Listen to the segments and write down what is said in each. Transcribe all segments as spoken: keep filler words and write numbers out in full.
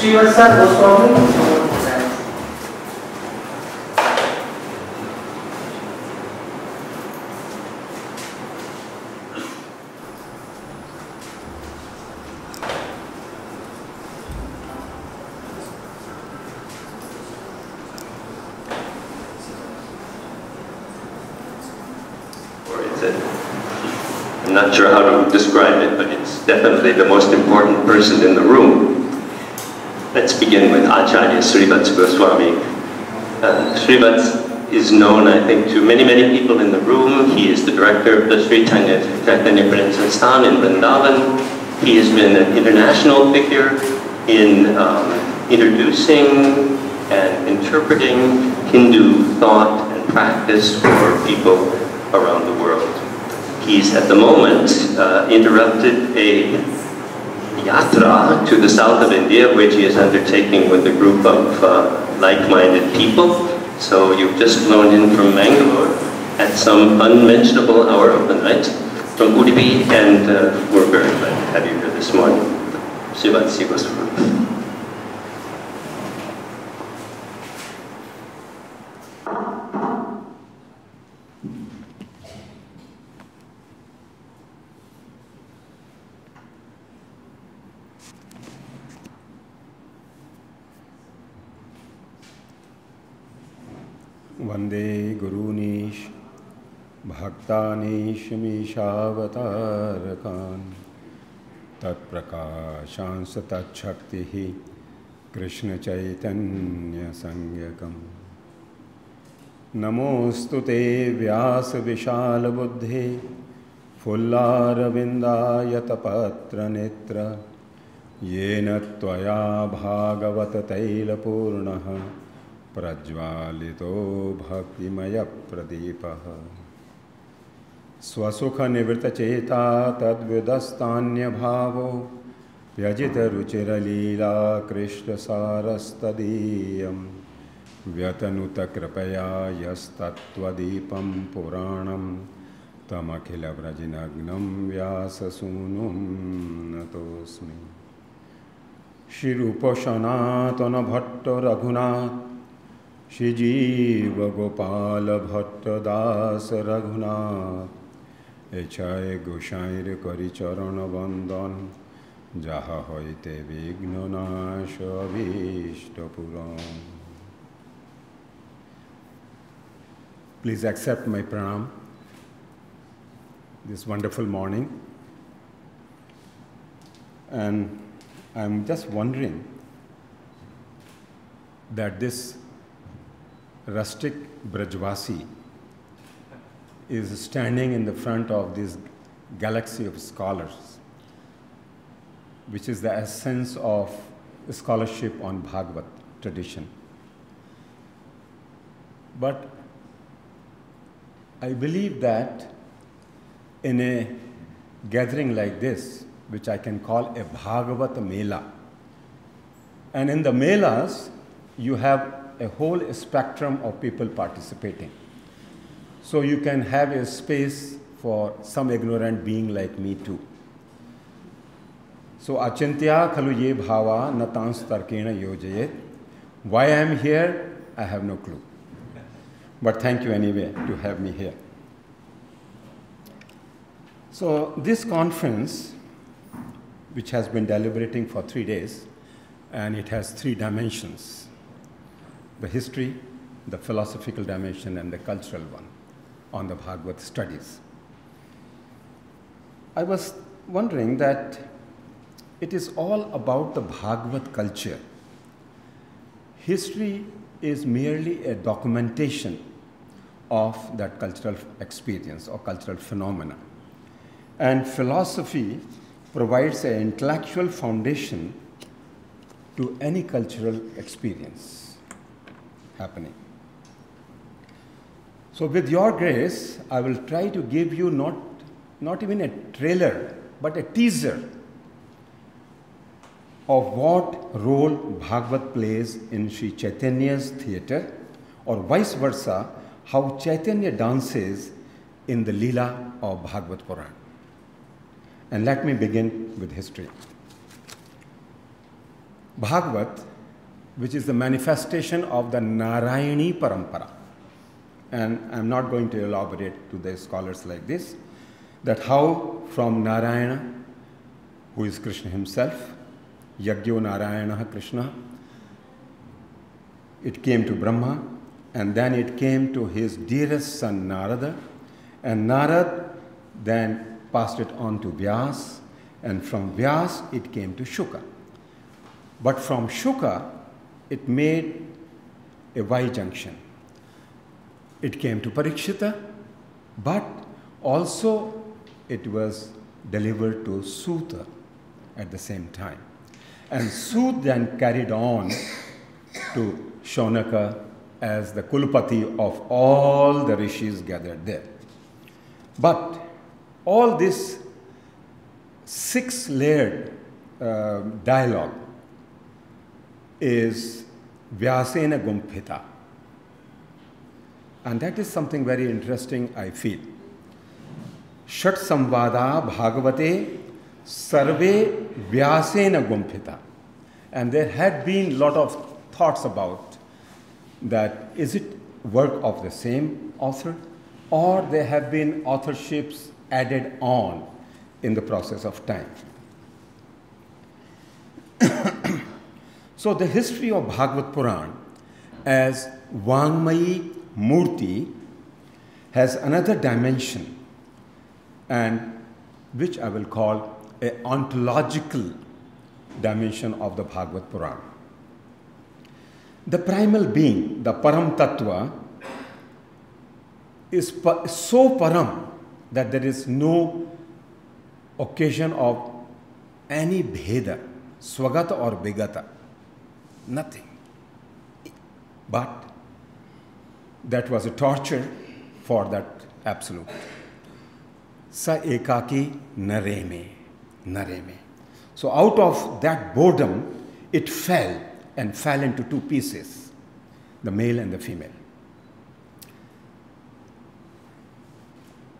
She was sir, most probably. I'm not sure how to describe it, but it's definitely the most important person in the room. Let's begin with Acharya Srivatsa Swami. Uh, Srivatsa is known, I think, to many, many people in the room. He is the director of the Sri Chaitanya Prema Sansthan in Vrindavan. He has been an international figure in um, introducing and interpreting Hindu thought and practice for people around the world. He's at the moment uh, interrupted a yatra to the south of India, which he is undertaking with a group of uh, like-minded people. So you've just flown in from Mangalore at some unmentionable hour of the night from Udupi, and uh, we're very glad to have you here this morning. Srivatsa was from. Vande Gurunish Bhaktanish Mishavatarakam Tat Prakashansa Tat Shaktihi Krishna Chaitanya Sangyakam Namostu Te Vyasa Vishal Buddhe Fullarabindaya Tapatra Netra Yena Tvaya Bhagavata Taila Purnaha Prajvalito Bhaktimaya Pradipaha Swasukha Nivrta Cheta Tadvidastanya Bhavo Vyajita Ruchira Lila Krishna Sarastadiyam Vyatanuta Kripaya Yastatvadipam Puranam Tamakhila Vrajinagnam Vyasasunum Natosmi Shri Rupa Sanatana Bhatta Raghunath Shri Jeeva Gopala Bhatta Das Raghunath Echai Goshair Kari Charana Bandhan Jaha Hoite Vigna Nash Abhishtapuram. Please accept my pranam this wonderful morning. And I'm just wondering that this rustic Brajvasi is standing in the front of this galaxy of scholars, which is the essence of scholarship on Bhagavad tradition. But I believe that in a gathering like this, which I can call a Bhagavata Mela, and in the Melas, you have a whole spectrum of people participating. So you can have a space for some ignorant being like me too. So achintya khalu ye bhava natans tarkena yojayet. Why I am here, I have no clue. But thank you anyway to have me here. So this conference, which has been deliberating for three days, and it has three dimensions: the history, the philosophical dimension, and the cultural one on the Bhagavad studies. I was wondering that it is all about the Bhagavad culture. History is merely a documentation of that cultural experience or cultural phenomena. And philosophy provides an intellectual foundation to any cultural experience happening. So with your grace, I will try to give you not, not even a trailer, but a teaser of what role Bhagavad plays in Sri Chaitanya's theatre, or vice versa, how Chaitanya dances in the Leela of Bhagavad Puran. And let me begin with history. Bhagavat, which is the manifestation of the Narayani Parampara. And I'm not going to elaborate to the scholars like this, that how from Narayana, who is Krishna himself, Yajño Narayana Krishna, it came to Brahma, and then it came to his dearest son Narada, and Narada then passed it on to Vyas, and from Vyas it came to Shuka. But from Shuka it made a Y junction. It came to Parikshita, but also it was delivered to Suta at the same time. And Suta then carried on to Shonaka as the Kulpati of all the rishis gathered there. But all this six-layered uh, dialogue is Vyasena Gumphita. And that is something very interesting, I feel. Shat Samvada Bhagavate Sarve Vyasena Gumphita. And there had been a lot of thoughts about that, is it work of the same author, or there have been authorships added on in the process of time. So the history of Bhagavad Puran as Vangmayi Murti has another dimension, and which I will call an ontological dimension of the Bhagavad Puran. The primal being, the Param Tattva, is so param that there is no occasion of any bheda, swagata or begata, nothing. But that was a torture for that absolute. Sa ekaki nareme, nareme. So out of that boredom, it fell. And fell into two pieces, the male and the female.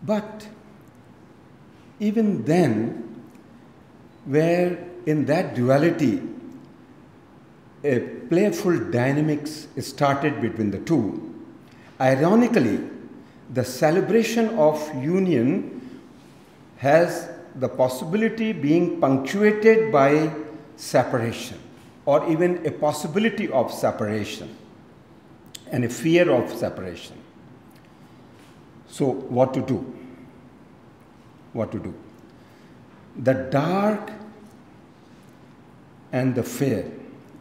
But even then, where in that duality, a playful dynamics started between the two, ironically, the celebration of union has the possibility being punctuated by separation, or even a possibility of separation and a fear of separation. So what to do? What to do? The dark and the fair,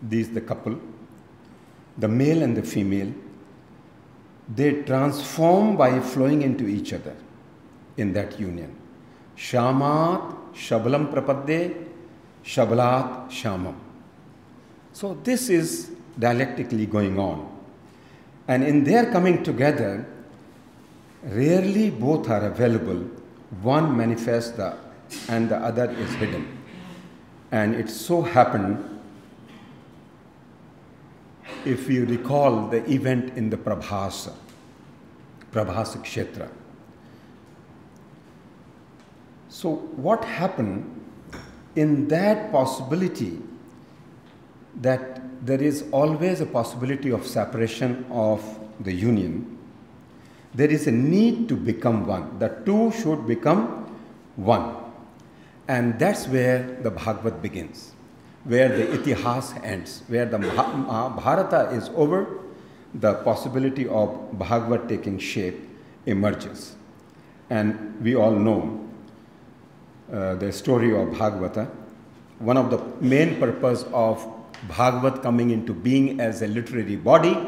these the couple, the male and the female, they transform by flowing into each other in that union. Shamat Shabalam Prapadde, Shabalat Shamam. So this is dialectically going on. And in their coming together, rarely both are available. One manifests the, and the other is hidden. And it so happened, if you recall the event in the Prabhasa, Prabhasa Kshetra. So what happened in that possibility, that there is always a possibility of separation of the union. There is a need to become one. The two should become one. And that's where the Bhagavad begins, where the Itihas ends, where the Mahabharata is over, the possibility of Bhagavad taking shape emerges. And we all know uh, the story of Bhagavata. One of the main purpose of Bhagavat coming into being as a literary body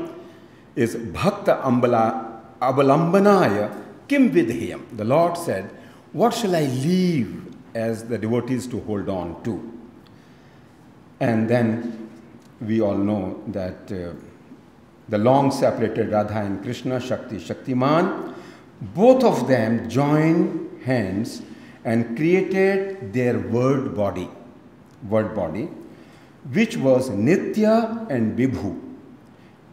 is Bhakta Ambala Abalambanaya Kim Vidheyam. The Lord said, what shall I leave as the devotees to hold on to? And then we all know that uh, the long separated Radha and Krishna, Shakti, Shaktiman, both of them joined hands and created their word body, word body, which was Nitya and Vibhu.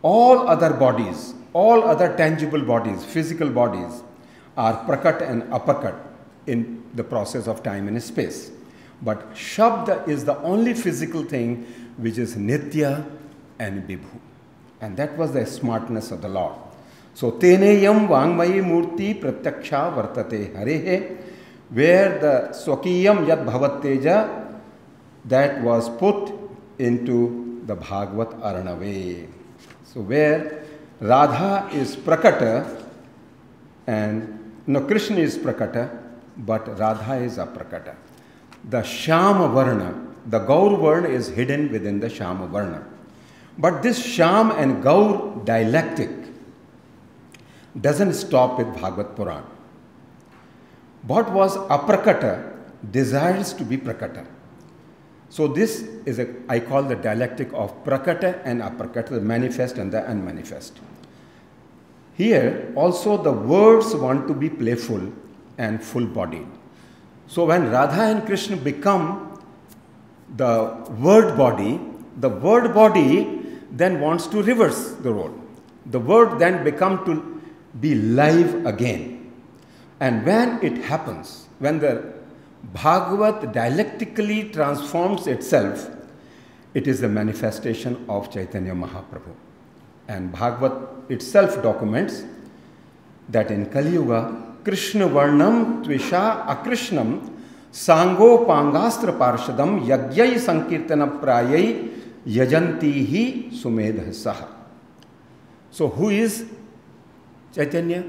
All other bodies, all other tangible bodies, physical bodies, are Prakat and Apakat in the process of time and space. But Shabda is the only physical thing which is Nitya and Vibhu. And that was the smartness of the Lord. So, Tene Yam Vangmayi Murti Pratyaksha Vartate Harehe, where the Swakiyam Yad Bhavatteja, that was put into the Bhagavat Aranave. So, where Radha is Prakata and, no, Krishna is Prakata, but Radha is Aprakata. The Shama Varna, the Gaur Varna is hidden within the Shama Varna. But this Sham and Gaur dialectic doesn't stop with Bhagavad Puran. What was Aprakata desires to be Prakata. So this is, a, I call the dialectic of Prakata and Aprakata, the manifest and the unmanifest. Here also the words want to be playful and full-bodied. So when Radha and Krishna become the word body, the word body then wants to reverse the role. The word then becomes to be live again. And when it happens, when the Bhagavat dialectically transforms itself, it is the manifestation of Chaitanya Mahaprabhu. And Bhagavat itself documents that in Kali Yuga, Krishna Varnam Tvisha Akrishnam Sango Pangastra Parshadam Yagyai Sankirtana Prayai Yajantihi Sumedha Saha. So who is Chaitanya?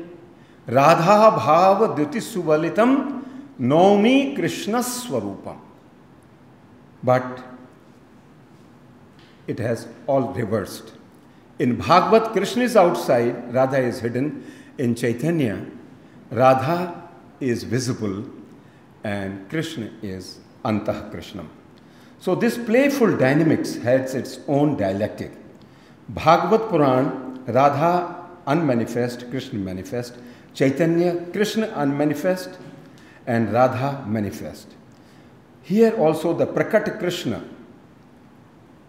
Radha Bhava Duti Suvalitam Naomi Krishna Swarupam. But it has all reversed. In Bhagavat, Krishna is outside, Radha is hidden. In Chaitanya, Radha is visible and Krishna is Antah Krishnam. So this playful dynamics has its own dialectic. Bhagavat Puran, Radha unmanifest, Krishna manifest. Chaitanya, Krishna unmanifest and Radha manifest. Here also the Prakata Krishna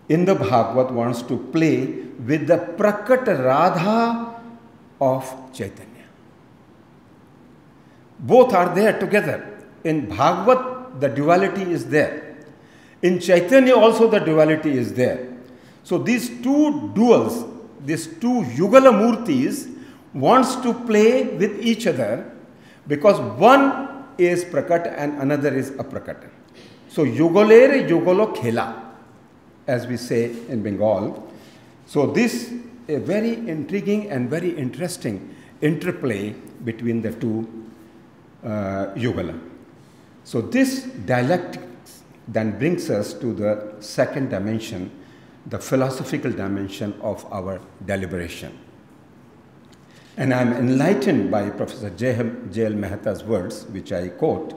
in the Bhagavat wants to play with the Prakata Radha of Chaitanya. Both are there together. In Bhagavat, the duality is there. In Chaitanya also the duality is there. So these two duals, these two Yugala Murtis wants to play with each other because one is Prakata and another is Aprakata. So Yugalere Yugalo Khela, as we say in Bengal. So this a very intriguing and very interesting interplay between the two Uh, Yugala. So this dialectics then brings us to the second dimension, the philosophical dimension of our deliberation. And I am enlightened by Professor J L Mehta's words, which I quote,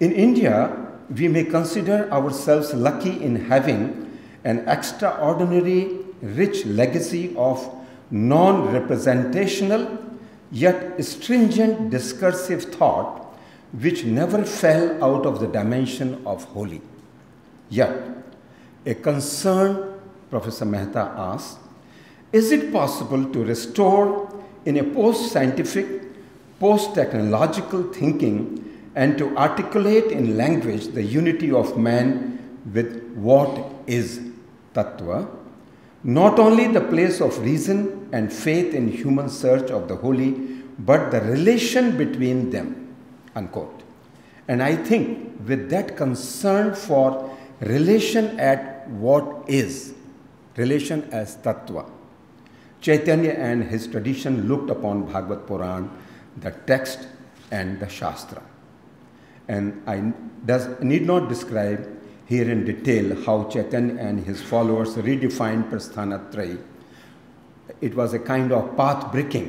"In India, we may consider ourselves lucky in having an extraordinary rich legacy of non-representational yet stringent discursive thought which never fell out of the dimension of holy. Yet, a concern," Professor Mehta asks, "is it possible to restore in a post-scientific, post-technological thinking and to articulate in language the unity of man with what is tattva? Not only the place of reason and faith in human search of the holy, but the relation between them," unquote. And I think with that concern for relation at what is, relation as tattva, Chaitanya and his tradition looked upon Bhagavad Puran, the text and the Shastra. And I does, need not describe here in detail how Chaitanya and his followers redefined Prasthanatrayi. It was a kind of path-breaking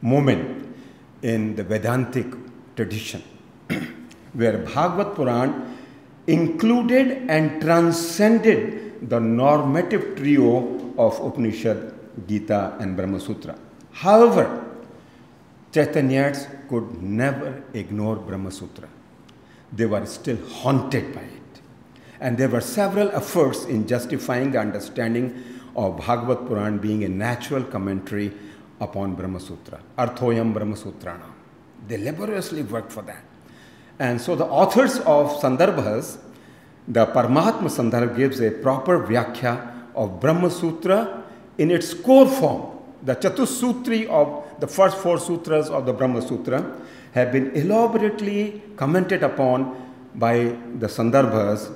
moment in the Vedantic tradition where Bhagavad Puran included and transcended the normative trio of Upanishad, Gita and Brahma Sutra. However, Chaitanyats could never ignore Brahma Sutra. They were still haunted by it. And there were several efforts in justifying the understanding of Bhagavad Puran being a natural commentary upon Brahma Sutra, Arthoyam Brahma Sutrana. They laboriously worked for that. And so the authors of Sandarbhas The Paramatma Sandharva gives a proper Vyakya of Brahma Sutra in its core form. The Chatusutri of the first four sutras of the Brahma Sutra have been elaborately commented upon by the Sandarbhas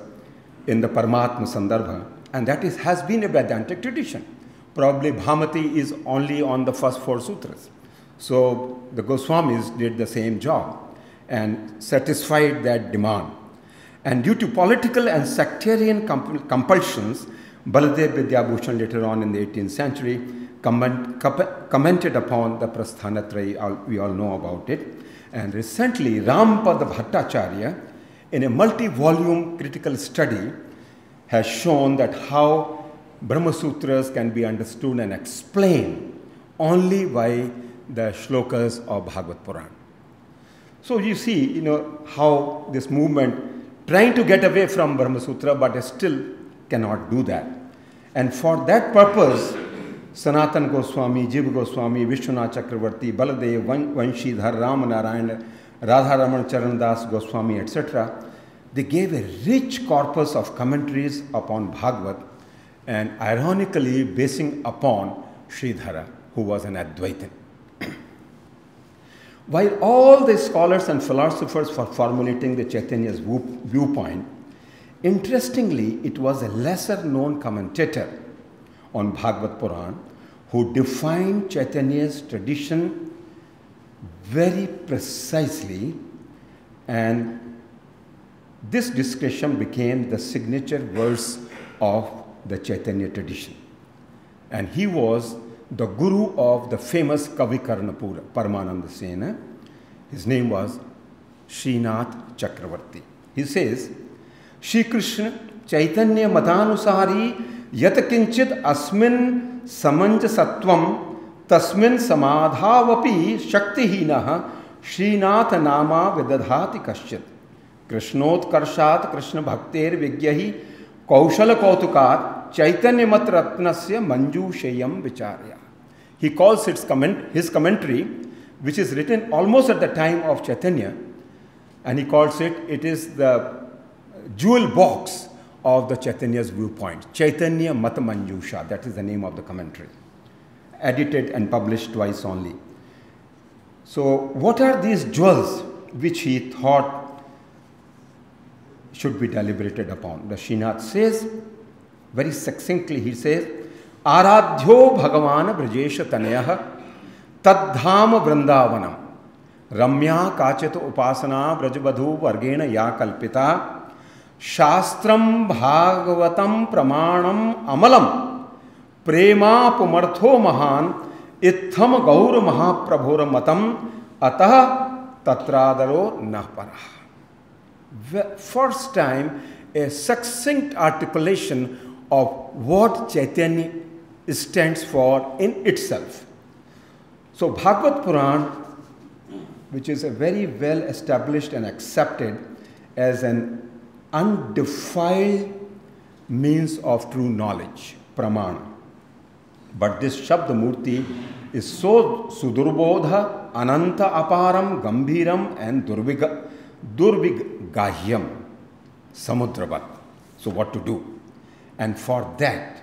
in the Paramatma Sandarbha, and that is, has been a Vedantic tradition. Probably Bhamati is only on the first four sutras. So the Goswamis did the same job and satisfied that demand. And due to political and sectarian comp compulsions, Baladev Vidyabhushan later on in the eighteenth century comment, commented upon the Prasthanatrayi, we all know about it. And recently, Rampada Bhattacharya, in a multi-volume critical study, has shown that how Brahma Sutras can be understood and explained only by the shlokas of Bhagavad Purana. So you see, you know, how this movement trying to get away from Brahma Sutra, but still cannot do that. And for that purpose, Sanatan Goswami, Jiva Goswami, Vishwanath Chakravarti, Baladev, Vanshidhar, Ramanarayana, Radharaman Charandas Goswami, et cetera, they gave a rich corpus of commentaries upon Bhagavad and ironically basing upon Sridhara, who was an Advaitin. While all the scholars and philosophers were formulating the Chaitanya's viewpoint, interestingly, it was a lesser-known commentator on Bhagavad Puran who defined Chaitanya's tradition very precisely, and this discussion became the signature verse of the Chaitanya tradition. And he was the guru of the famous Kavi Karnapura, Paramananda Sena. His name was Srinath Chakravarti. He says, Shri Krishna Chaitanya Madanusari yat kinchit asmin samanjasatvam Tasmin samadhavapi shaktihinaha Srinath nama vidadhati kaschit. Krishnot karshat krishna bhakter vigyahi kaushala kautukat chaitanya mat ratnasya manju sheyam vicharya. He calls its comment, his commentary, which is written almost at the time of Chaitanya, and he calls it, it is the jewel box of the Chaitanya's viewpoint. Chaitanya mat manjusha, that is the name of the commentary, edited and published twice only. So what are these jewels which he thought should be deliberated upon? The Srinath says, very succinctly he says, Aradhyo Bhagavan Brajesha Tanayaha Tadham Vrindavanam Ramya Kachet Upasana Brajabadhu Vargena Ya Kalpita Shastram Bhagavatam Pramanam Amalam Prema Pumartho Mahan Itham Gaur Mahaprabhura Matam Atah Tatradaro Napara. First time a succinct articulation of what Chaitanya stands for in itself. So Bhagavad Puran, which is a very well established and accepted as an undefiled means of true knowledge, Pramana. But this Shabda Murti is so Sudurbodha, Ananta Aparam, Gambhiram and Durviga, Durvigahyam, Samudravat. So what to do? And for that,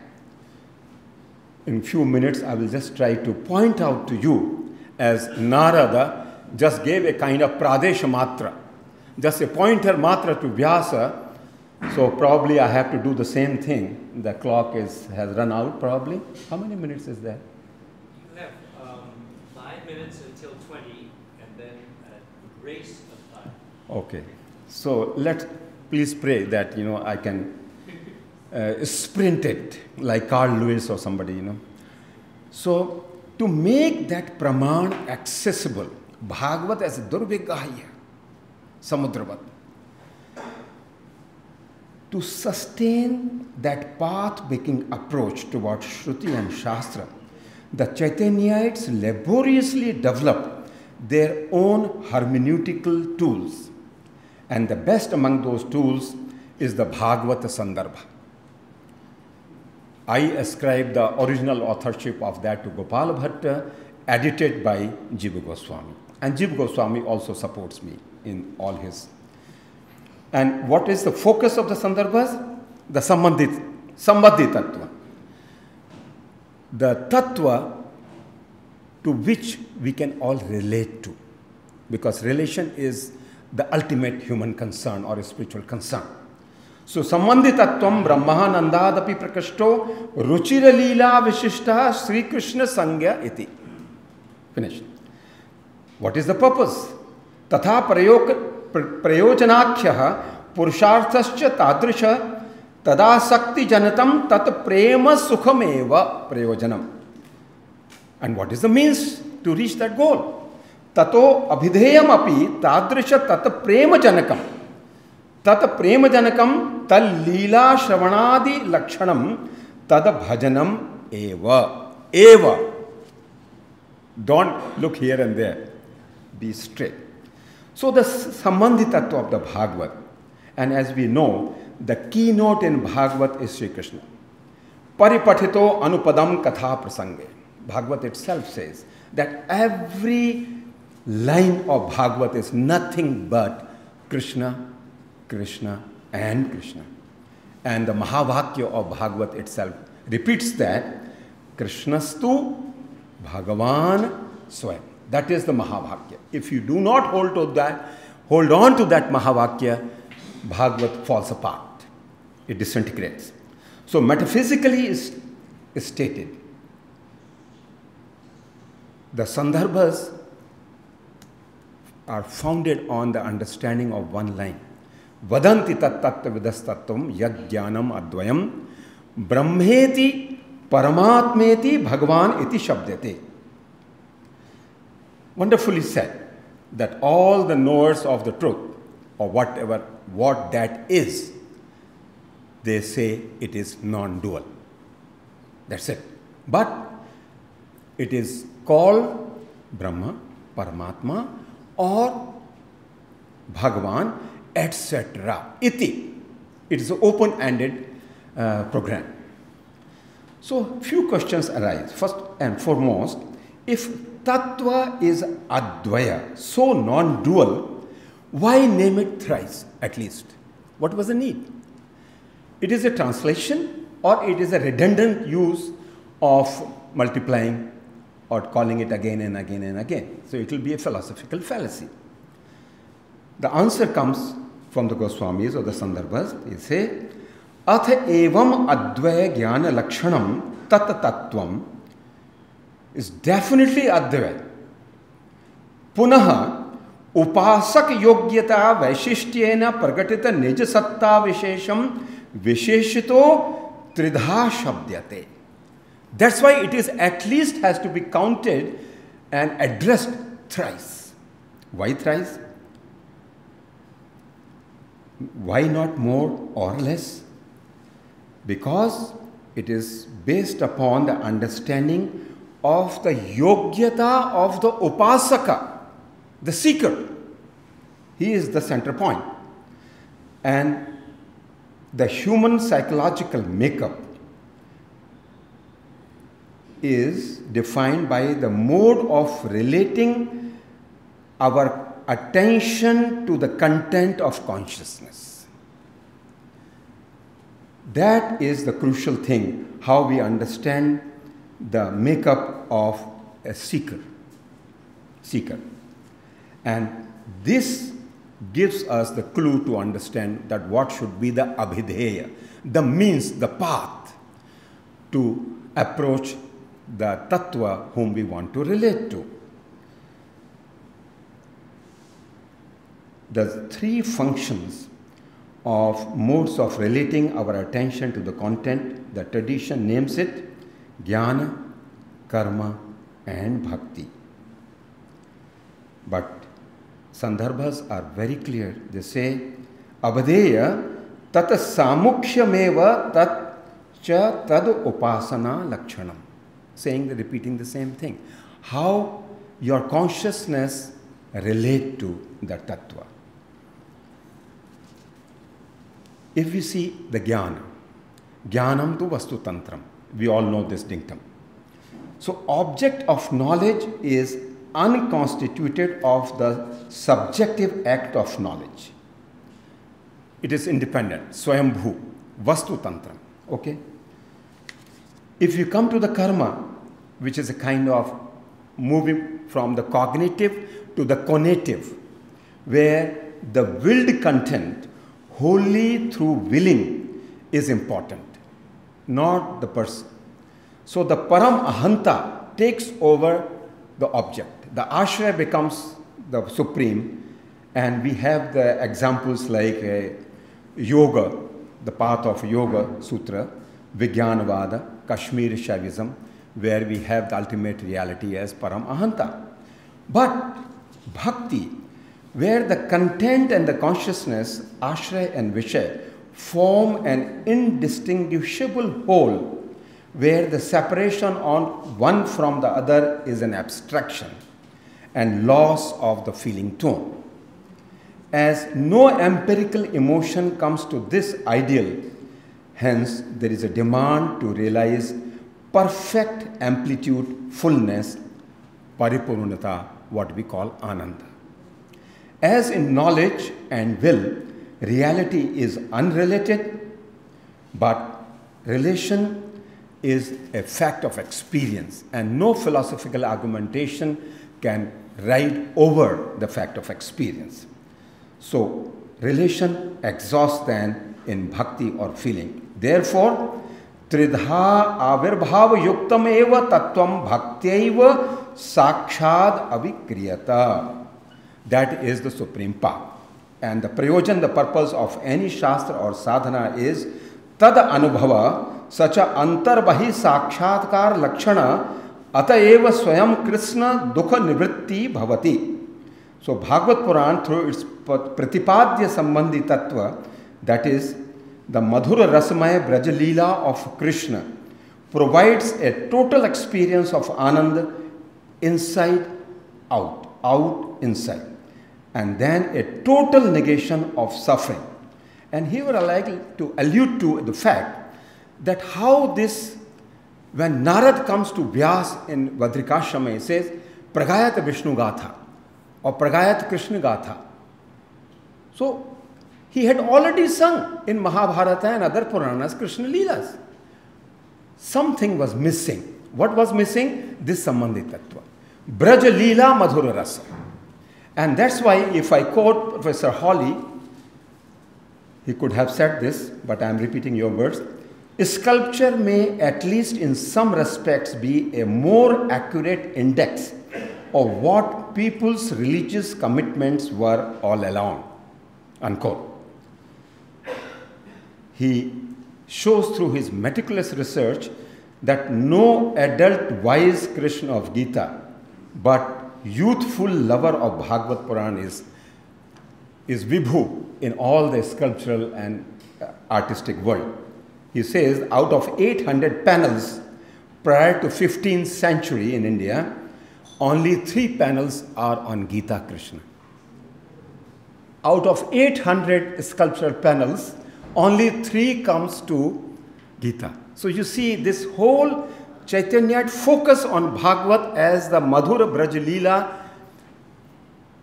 in few minutes I will just try to point out to you, as Narada just gave a kind of Pradesha Matra, just a pointer Matra to Vyasa. So probably I have to do the same thing. The clock is, has run out probably. How many minutes is there? You have um, five minutes until twenty, and then a race of time. Okay. So let's please pray that, you know, I can uh, sprint it like Carl Lewis or somebody, you know. So to make that Praman accessible, Bhagavat as Durvigahya, Samudravat, to sustain that path-making approach towards Shruti and Shastra, the Chaitanyaites laboriously developed their own hermeneutical tools. And the best among those tools is the Bhagavata Sandarbha. I ascribe the original authorship of that to Gopala Bhatta, edited by Jiva Goswami. And Jiva Goswami also supports me in all his And what is the focus of the Sandarbhas? The Sambandhi, Sambandhi Tattva. The Tattva to which we can all relate to. Because relation is the ultimate human concern or a spiritual concern. So, Sambandhi Tattvam Brahmahanandadapi Prakashto Ruchira Leela Vishishta Sri Krishna Sangya Iti. Finished. What is the purpose? Tatha Prayojanakhyah Purusharthascha Tadrisha Tada Sakti Janatam Tat Prema Sukhameva Prayojanam. And what is the means to reach that goal? Tato Abhidheyam Api Tadrisha Tat Prema Janakam. Tat prema janakam tal leela shravanadi lakshanam tad bhajanam eva. Eva. Don't look here and there. Be straight. So the sambandhi tattva of the Bhagavad. And as we know, the keynote in Bhagavad is Sri Krishna. Paripatito anupadam katha prasange. Bhagavad itself says that every line of Bhagavad is nothing but Krishna, Krishna and Krishna. And the Mahavakya of Bhagavat itself repeats that Krishnastu Bhagavan Swayam. That is the Mahavakya. If you do not hold to that, hold on to that Mahavakya, Bhagavat falls apart. It disintegrates. So metaphysically is stated. The Sandarbhas are founded on the understanding of one line. Vadanti tat tattva vidas tattvam yad jnanam advayam brahmeti paramatmeti bhagavan iti shabdete. Wonderfully said that all the knowers of the truth or whatever, what that is, they say it is non-dual. That's it. But it is called Brahma, Paramatma or Bhagavan, et cetera. Iti. It is an open-ended uh, program. So, few questions arise. First and foremost, if tattva is advaya, so non-dual, why name it thrice at least? What was the need? It is a translation or it is a redundant use of multiplying or calling it again and again and again. So, it will be a philosophical fallacy. The answer comes from the Goswamis or the Sandarbhas. They say, Atha evam advaya jnana lakshanam tat tattvam is definitely advaya. Punaha upasak yogyata vaishishtyena pragatita nijasatta vishesham visheshito tridha shabdyate. That's why it is at least has to be counted and addressed thrice. Why thrice? Why not more or less? Because it is based upon the understanding of the yogyata of the upasaka, the seeker. He is the center point. And the human psychological makeup is defined by the mode of relating our attention to the content of consciousness. That is the crucial thing, how we understand the makeup of a seeker. Seeker. And this gives us the clue to understand that what should be the abhidheya, the means, the path to approach the tattva whom we want to relate to. The three functions of modes of relating our attention to the content, the tradition names it, jnana, karma and bhakti. But Sandarbhas are very clear. They say, Abhadeya tat samukshyameva tat cha tad upasana lakshanam. Saying, repeating the same thing. How your consciousness relate to the tattva. If we see the jnana, jnanam tu vastu tantram, we all know this dictum. So object of knowledge is unconstituted of the subjective act of knowledge. it is independent, Swayambhu, Vastu Tantra. Okay? If you come to the karma, which is a kind of moving from the cognitive to the conative, where the willed content wholly through willing is important, not the person. So the Param Ahanta takes over the object. The Ashraya becomes the supreme, and we have the examples like uh, yoga, the path of yoga sutra, Vijnanavada, Kashmir Shaivism, where we have the ultimate reality as Param Ahanta. But bhakti, where the content and the consciousness, Ashraya and Vishay, form an indistinguishable whole, where the separation on one from the other is an abstraction and loss of the feeling tone. As no empirical emotion comes to this ideal, hence there is a demand to realize perfect amplitude, fullness, paripurnata, what we call ananda. As in knowledge and will, reality is unrelated, but relation is a fact of experience, and no philosophical argumentation can ride over the fact of experience. So, relation exhausts then in bhakti or feeling. Therefore, tridha avirbhava yuktam eva tattvam bhakteva sakshad avikriyata. That is the supreme path. And the prayojan, the purpose of any shastra or sadhana is tad anubhava sacha antarbahi sakshatkar lakshana atayeva swayam krishna dukha nivritti bhavati. So Bhagavad Puran, through its pratipadya sambandhi tattva, that is the madhura rasamaya brajalila of Krishna, provides a total experience of ananda inside out, out inside. And then a total negation of suffering. And here I like to allude to the fact that how this, when Narad comes to Vyas in Vadrikashrama, he says, Pragayat Vishnu Gatha or Pragayat Krishna Gatha. So he had already sung in Mahabharata and other Puranas Krishna Leelas. Something was missing. What was missing? This Sambandhi Tattva. Braja Leela Madhura Rasa. And that's why, if I quote Professor Hawley, he could have said this, but I am repeating your words. Sculpture may, at least in some respects, be a more accurate index of what people's religious commitments were all along. Unquote. He shows through his meticulous research that no adult wise Krishna of Gita, but youthful lover of Bhagavad Puran is, is Vibhu in all the sculptural and artistic world. He says, out of eight hundred panels prior to fifteenth century in India, only three panels are on Gita Krishna. Out of eight hundred sculptural panels, only three comes to Gita. So you see this whole Chaitanya focus on Bhagavat as the Madhura Brajalila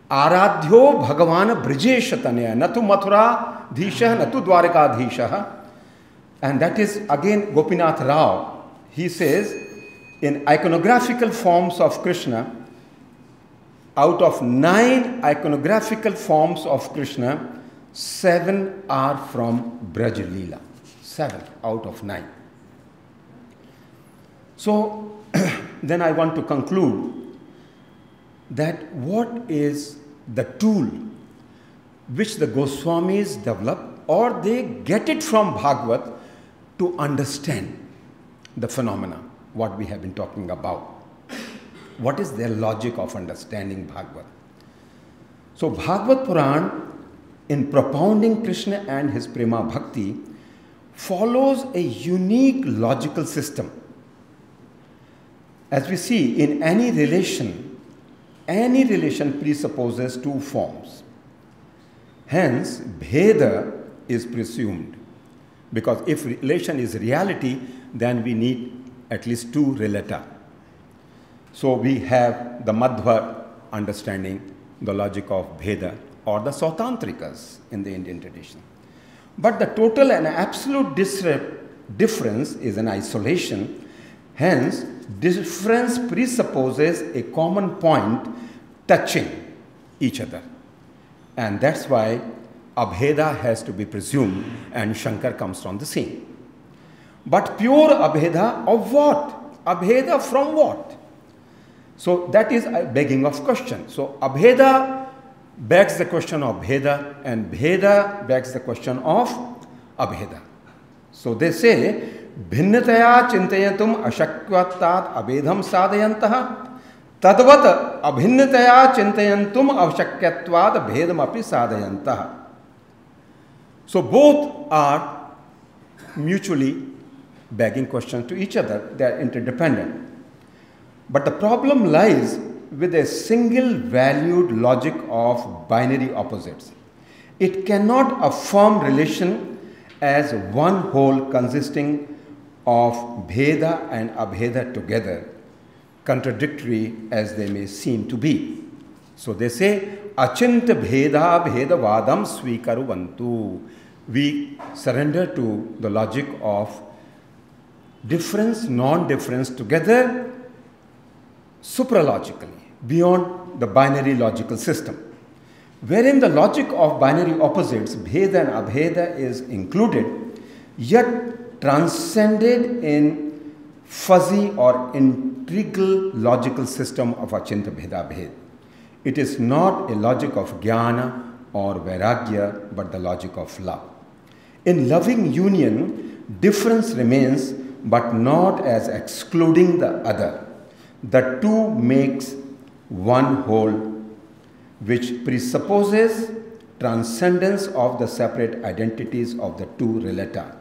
Aradhyo Bhagavan Brijeshatanaya Natu Mathura Dhisha Natu Dwarika Dhisha. And that is again Gopinath Rao. He says in iconographical forms of Krishna, out of nine iconographical forms of Krishna, seven are from Brajalila. Seven out of nine. So, then I want to conclude that what is the tool which the Goswamis develop, or they get it from Bhagavat, to understand the phenomena, what we have been talking about. What is their logic of understanding Bhagavat? So, Bhagavad Puran, in propounding Krishna and his Prema Bhakti, follows a unique logical system. As we see, in any relation, any relation presupposes two forms. Hence, bheda is presumed. Because if relation is reality, then we need at least two relata. So we have the Madhva understanding the logic of bheda, or the Swatantrikas in the Indian tradition. But the total and absolute difference is an isolation. Hence, difference presupposes a common point touching each other. And that's why Abheda has to be presumed and Shankar comes on the scene. But pure Abheda of what? Abheda from what? So that is a begging of question. So Abheda begs the question of Bheda and Bheda begs the question of Abheda. So they say, Bhinnataya chintayatum ashakyatat abhedham sadhayantaha tadvata abhinnataya chintayantum ashakyatvat bhedam api sadhayantaha. So both are mutually begging questions to each other. They are interdependent. But the problem lies with a single valued logic of binary opposites. It cannot affirm relation as one whole consisting of Bheda and Abheda together, contradictory as they may seem to be. So they say, Achinta Bheda Bheda Vadam Swikaruvantu. We surrender to the logic of difference, non-difference together, supralogically, beyond the binary logical system, wherein the logic of binary opposites, Bheda and Abheda, is included, yet transcended in fuzzy or integral logical system of Achinta Bheda Bhed. It is not a logic of Jnana or Vairagya, but the logic of love. In loving union, difference remains, but not as excluding the other. The two makes one whole, which presupposes transcendence of the separate identities of the two relata.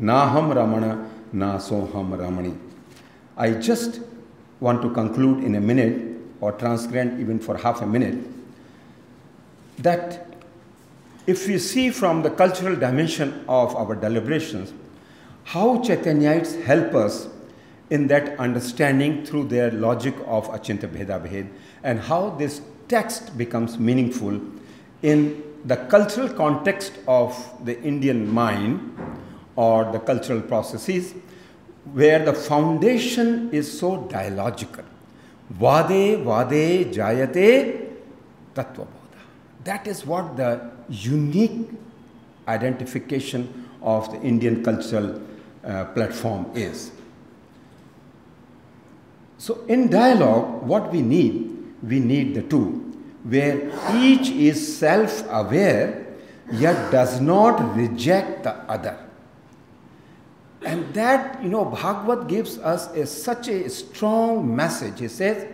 Naham Ramana, na soham Ramani. I just want to conclude in a minute, or transgrand even for half a minute, that if we see from the cultural dimension of our deliberations, how Chaitanyayites help us in that understanding through their logic of Achinta Bheda Bhed, and how this text becomes meaningful in the cultural context of the Indian mind or the cultural processes, where the foundation is so dialogical. Vade Vade Jayate Tattva Bodha. That is what the unique identification of the Indian cultural uh, platform is. So in dialogue, what we need, we need the two, where each is self-aware, yet does not reject the other. And that, you know, Bhagavad gives us a, such a strong message. He says,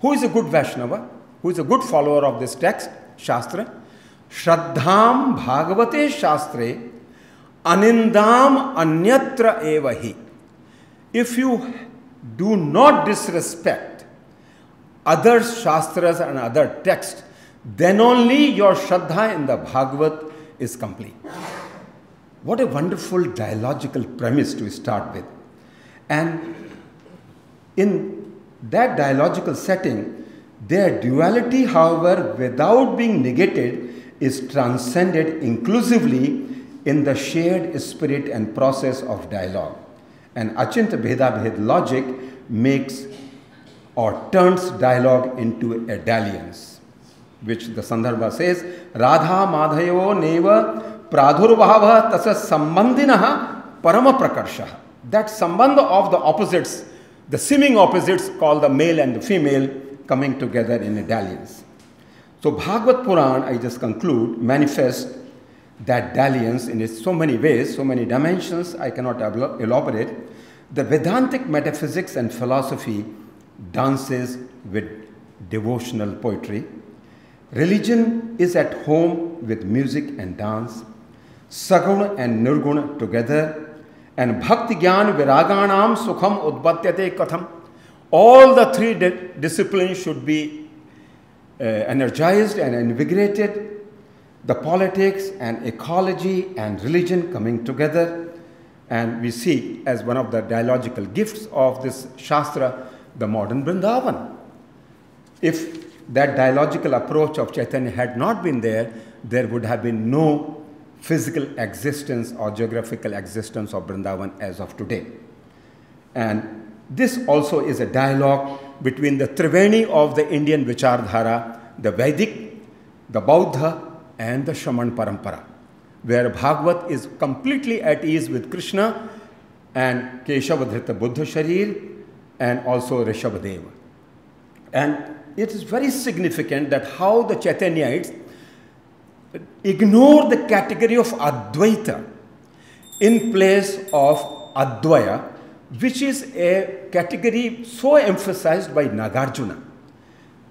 who is a good Vaishnava, who is a good follower of this text, Shastra? Shraddham Bhagavate Shastre, Anindam Anyatra Evahi. If you do not disrespect other Shastras and other texts, then only your Shraddha in the Bhagavad is complete. What a wonderful dialogical premise to start with. And in that dialogical setting, their duality, however, without being negated, is transcended inclusively in the shared spirit and process of dialogue. And Achinta Bheda Bhed logic makes or turns dialogue into a dalliance, which the Sandarbha says, Radha Madhayo Neva Pradhurbhava Tasas Sambandhinaha Paramapakarshaha. That Sambandha of the opposites, the seeming opposites called the male and the female, coming together in a dalliance. So Bhagavad Puran, I just conclude, manifests that dalliance in so many ways, so many dimensions, I cannot elaborate. The Vedantic metaphysics and philosophy dances with devotional poetry. Religion is at home with music and dance. Saguna and Nirguna together. And Bhakti Gyan Viraganam Sukham Udbhatyate Katham. All the three disciplines should be uh, energized and invigorated. The politics and ecology and religion coming together, and we see as one of the dialogical gifts of this Shastra, the modern Vrindavan. If that dialogical approach of Chaitanya had not been there, there would have been no physical existence or geographical existence of Vrindavan as of today. And this also is a dialogue between the Triveni of the Indian Vichardhara, the Vedic, the Bauddha, and the Shramana Parampara, where Bhagavat is completely at ease with Krishna and Keshavadhrita Buddha Sharir and also Rishabhadeva. And it is very significant that how the Chaitanyaites ignore the category of Advaita in place of Advaya, which is a category so emphasized by Nagarjuna.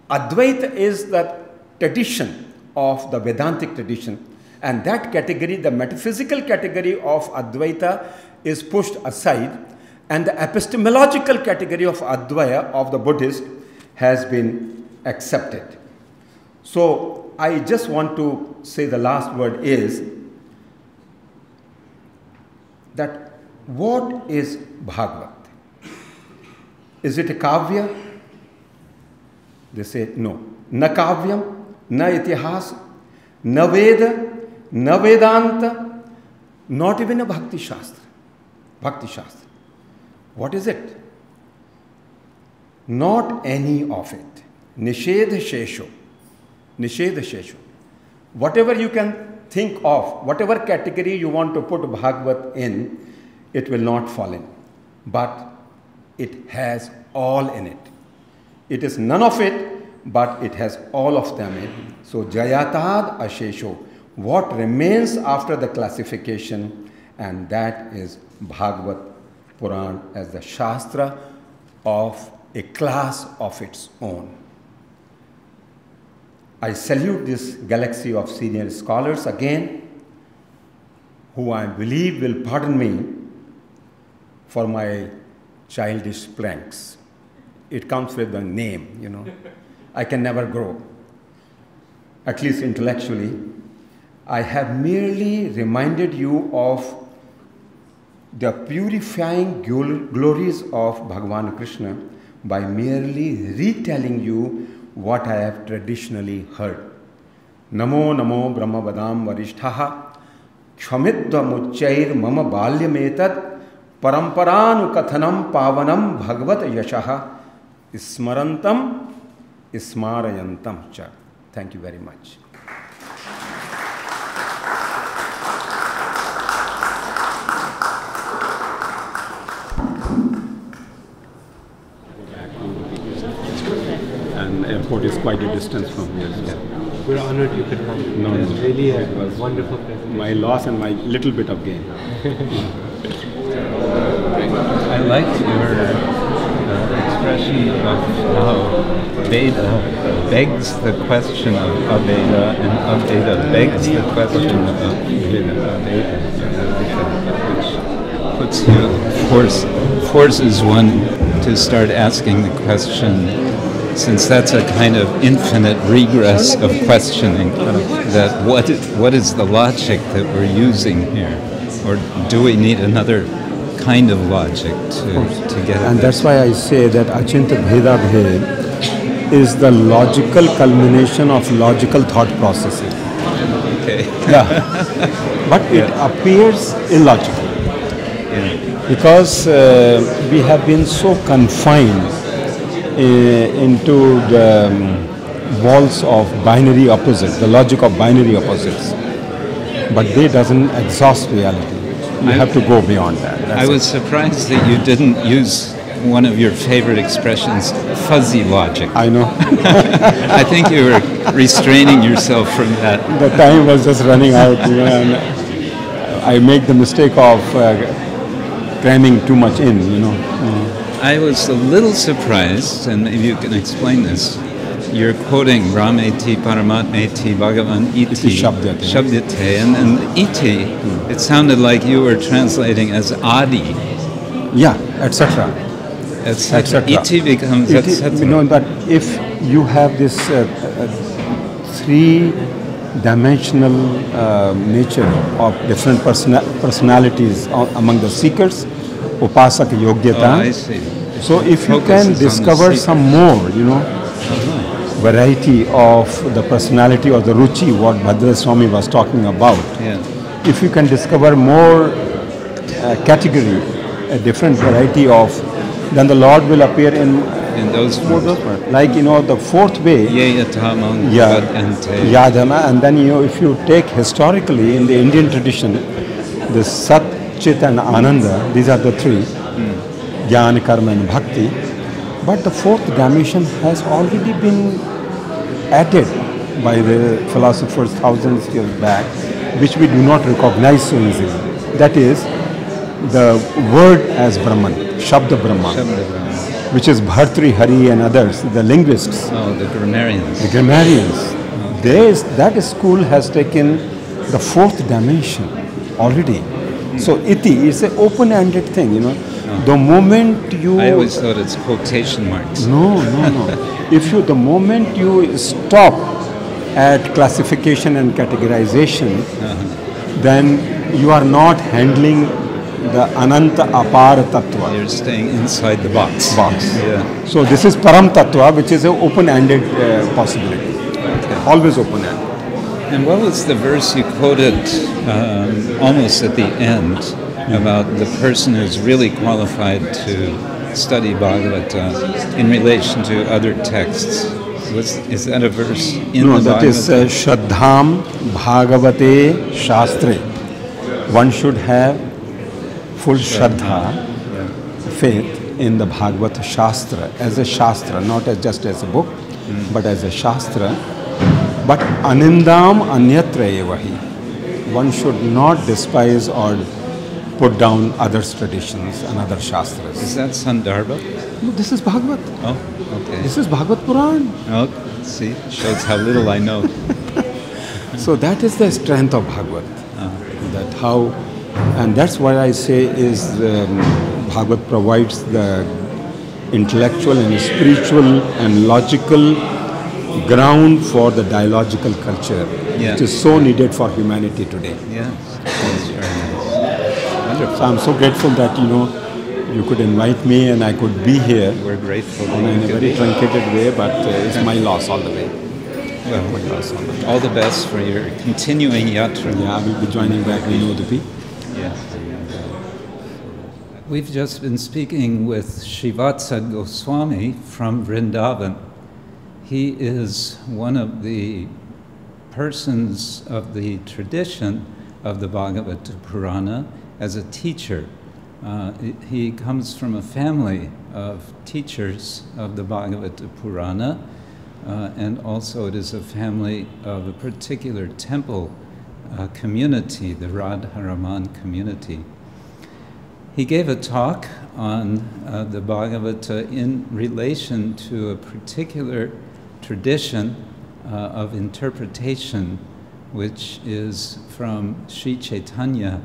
Advaita is the tradition of the Vedantic tradition, and that category, the metaphysical category of Advaita, is pushed aside, and the epistemological category of Advaya of the Buddhist has been accepted. So I just want to say the last word is that what is Bhagavat? Is it a kavya? They say no. Na kavyam, na itihas, na veda, na vedanta, not even a bhakti shastra. Bhakti shastra. What is it? Not any of it. Nishedha shesho. Nishedha shesho. Whatever you can think of, whatever category you want to put Bhagavat in, it will not fall in, but it has all in it. It is none of it, but it has all of them in. So, Jayatad Ashesho, what remains after the classification, and that is Bhagavat Puran as the Shastra of a class of its own. I salute this galaxy of senior scholars again, who I believe will pardon me for my childish pranks. It comes with the name, you know. I can never grow, at least intellectually. I have merely reminded you of the purifying glories of Bhagavan Krishna by merely retelling you what I have traditionally heard. Namo namo brahma vadam varishtaha kshamiddha mucchair mama balyametat Paramparanu kathanam pavanam bhagavat yashaha ismarantam ismarayantam cha. Thank you very much. And airport is quite a distance from here. Yeah. We're honored you could come. No, it's no. really a it wonderful presentation. My loss and my little bit of gain. I liked your uh, expression of how Veda begs the question of Aveda and Aveda begs the question of Aveda, which puts you, force, forces one to start asking the question, since that's a kind of infinite regress of questioning, that what is, what is the logic that we're using here, or do we need another kind of logic to, to get and that's why I say that Achintya Bheda Bhed is the logical culmination of logical thought processes. Okay. Yeah. But yeah. It appears illogical. Yeah. Because uh, we have been so confined uh, into the um, walls of binary opposites, the logic of binary opposites. But they doesn't exhaust reality. You have to go beyond that. That's I was it. surprised that you didn't use one of your favorite expressions, fuzzy logic. I know. I think you were restraining yourself from that. The time was just running out. You know, and I make the mistake of uh, cramming too much in, you know. Uh, I was a little surprised, and maybe you can explain this. You're quoting Rameti Paramatmeti Bhagavan Iti Shabdate, Shabdate and, and Iti, hmm. It sounded like you were translating as Adi. Yeah, et cetera. Et cetera. Iti becomes et cetera. You know, but if you have this uh, uh, three-dimensional uh, nature of different persona personalities among the seekers, Upasaka Yogyata. Oh, I see. So if you can discover some more, you know, variety of the personality or the ruchi, what Bhadra Swami was talking about. Yeah. if you can discover more uh, category, a different variety of, then the Lord will appear in, in those forms. Like, you know, the fourth way. Yeah, Yadhana. And then, you know, if you take historically in the Indian tradition, the Sat, Chit and Ananda, these are the three, mm. Jnana, Karma and Bhakti. But the fourth dimension has already been added by the philosophers thousands of years back, which we do not recognize so easily. That is the word as Brahman, Shabda Brahman, Shabda Brahman, which is Bhartri, Hari and others, the linguists. Oh, the grammarians. The grammarians. Oh. There is, that school has taken the fourth dimension already. Hmm. So iti is an open-ended thing, you know. Oh. The moment you... I always thought it's quotation marks. No, no, no. If you, the moment you stop at classification and categorization, uh-huh. then you are not handling the Ananta Apara Tattva. You're staying inside the box. Box. Yeah. So this is Param Tattva, which is an open-ended uh, possibility. Okay. Always open-ended. And what was the verse you quoted um, almost at the end about the person who's really qualified to study Bhagavata in relation to other texts? Was, is that a verse in no, the Bhagavata? No, that is uh, Shraddham Bhagavate Shastre. One should have full Shraddha, yeah. faith in the Bhagavata Shastra, as a Shastra, not as just as a book, mm. but as a Shastra. But Anindam Anyatrayevahi. One should not despise or put down others' traditions and other Shastras. Is that Sandarbha? No, this is Bhagavat. Oh, okay. This is Bhagavat Puran. Oh, see, shows how little I know. So that is the strength of Bhagavat. Oh. That how, and that's what I say is um, Bhagavat provides the intellectual and spiritual and logical ground for the dialogical culture, yeah. which is so needed for humanity today. Yeah. So I'm so grateful that, you know, you could invite me and I could be here. We're grateful. In a very be. truncated way, but uh, it's my loss all the way. Well, my loss all the way. All the best for your continuing yatra. Yeah, I will be joining back Vinodapi. Yeah. We've just been speaking with Shivatsa Goswami from Vrindavan. He is one of the persons of the tradition of the Bhagavata Purana as a teacher. Uh, he comes from a family of teachers of the Bhagavata Purana, uh, and also it is a family of a particular temple uh, community, the Radharaman community. He gave a talk on uh, the Bhagavata in relation to a particular tradition uh, of interpretation, which is from Sri Chaitanya,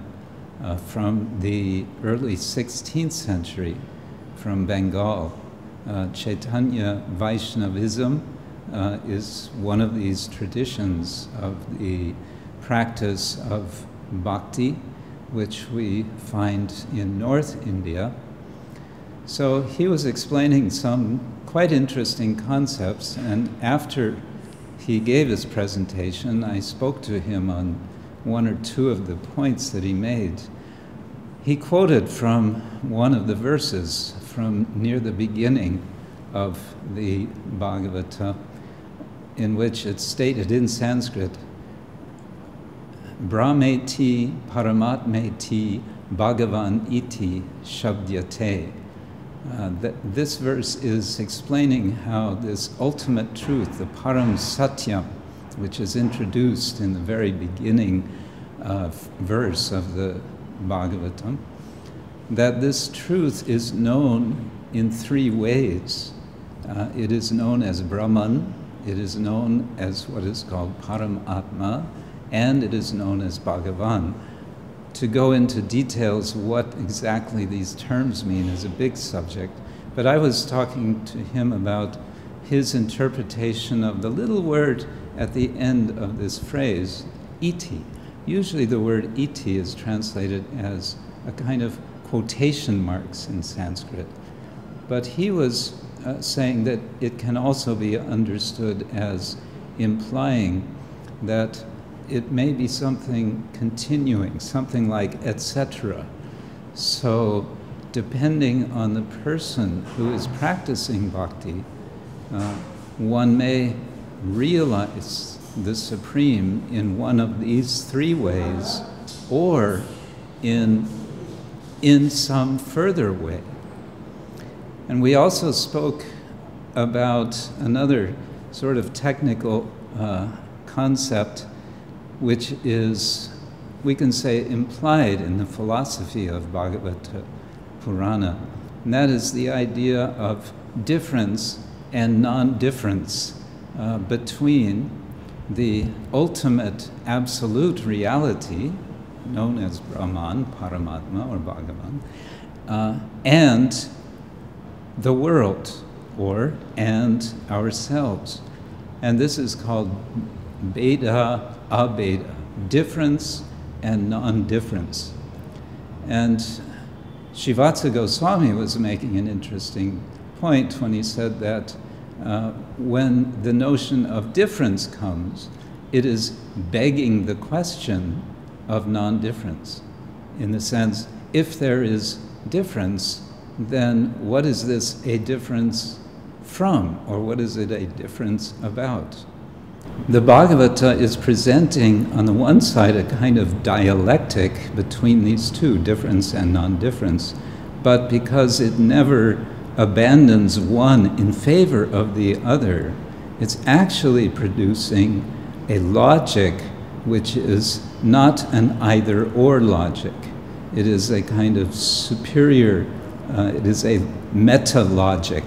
Uh, from the early sixteenth century, from Bengal. Uh, Chaitanya Vaishnavism uh, is one of these traditions of the practice of bhakti, which we find in North India. So he was explaining some quite interesting concepts, and after he gave his presentation, I spoke to him on one or two of the points that he made. He quoted from one of the verses from near the beginning of the Bhagavata, in which it's stated in Sanskrit, Brahmeti Paramatmeti Bhagavan Iti Shabdyate. Uh, th this verse is explaining how this ultimate truth, the Param Satyam, which is introduced in the very beginning uh, verse of the Bhagavatam, that this truth is known in three ways. Uh, it is known as Brahman, it is known as what is called Paramatma, and it is known as Bhagavan. To go into details what exactly these terms mean is a big subject, but I was talking to him about his interpretation of the little word at the end of this phrase, iti. Usually the word iti is translated as a kind of quotation marks in Sanskrit. But he was uh, saying that it can also be understood as implying that it may be something continuing, something like et cetera. So depending on the person who is practicing bhakti, uh, one may realize the Supreme in one of these three ways, or in, in some further way. And we also spoke about another sort of technical uh, concept, which is, we can say, implied in the philosophy of Bhagavata Purana, and that is the idea of difference and non-difference uh, between the ultimate absolute reality, known as Brahman, Paramatma, or Bhagavan, uh, and the world, or and ourselves. And this is called Bheda, Abheda, difference and non-difference. And Śrīvatsa Goswami was making an interesting point when he said that uh, when the notion of difference comes, it is begging the question of non-difference. In the sense, if there is difference, then what is this a difference from, or what is it a difference about? The Bhagavata is presenting, on the one side, a kind of dialectic between these two, difference and non-difference, but because it never abandons one in favor of the other, it's actually producing a logic which is not an either-or logic. It is a kind of superior, uh, it is a meta-logic,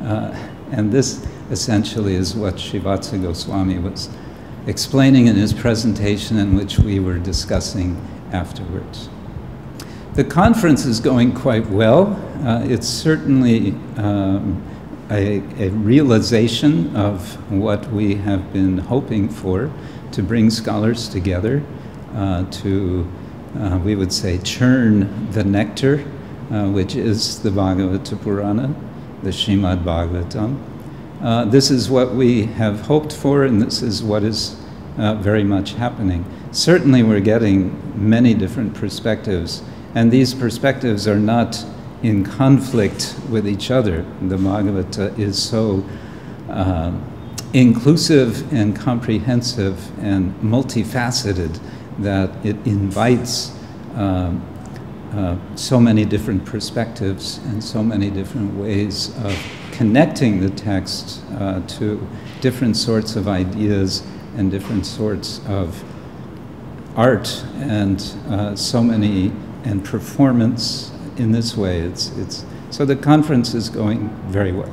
uh, and this essentially is what Śrīvatsa Goswami was explaining in his presentation, in which we were discussing afterwards. The conference is going quite well. Uh, it's certainly um, a, a realization of what we have been hoping for, to bring scholars together, uh, to, uh, we would say, churn the nectar, uh, which is the Bhagavata Purana, the Srimad Bhagavatam. Uh, this is what we have hoped for, and this is what is uh, very much happening. Certainly we're getting many different perspectives, and these perspectives are not in conflict with each other. The Bhagavata is so uh, inclusive and comprehensive and multifaceted that it invites uh, uh, so many different perspectives and so many different ways of connecting the text uh, to different sorts of ideas and different sorts of art and uh, so many, and performance in this way. It's, it's, so the conference is going very well.